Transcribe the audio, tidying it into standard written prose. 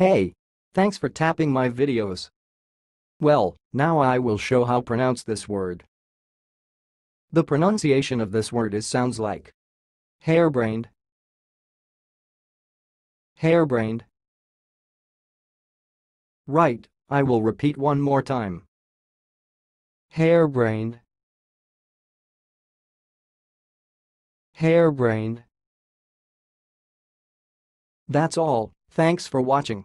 Hey! Thanks for tapping my videos. Well, now I will show how pronounce this word. The pronunciation of this word sounds like harebrained, harebrained. Right, I will repeat one more time. Harebrained, harebrained. That's all. Thanks for watching.